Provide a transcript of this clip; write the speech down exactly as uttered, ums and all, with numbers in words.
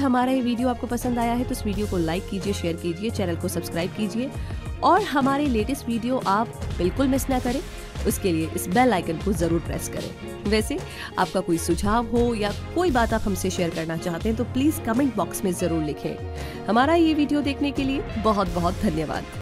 हमारा ये वीडियो आपको पसंद आया है तो इस वीडियो को लाइक कीजिए, शेयर कीजिए, चैनल को सब्सक्राइब कीजिए और हमारे लेटेस्ट वीडियो आप बिल्कुल मिस ना करें, उसके लिए इस बेल आइकन को ज़रूर प्रेस करें। वैसे आपका कोई सुझाव हो या कोई बात आप हमसे शेयर करना चाहते हैं तो प्लीज़ कमेंट बॉक्स में ज़रूर लिखें। हमारा ये वीडियो देखने के लिए बहुत बहुत धन्यवाद।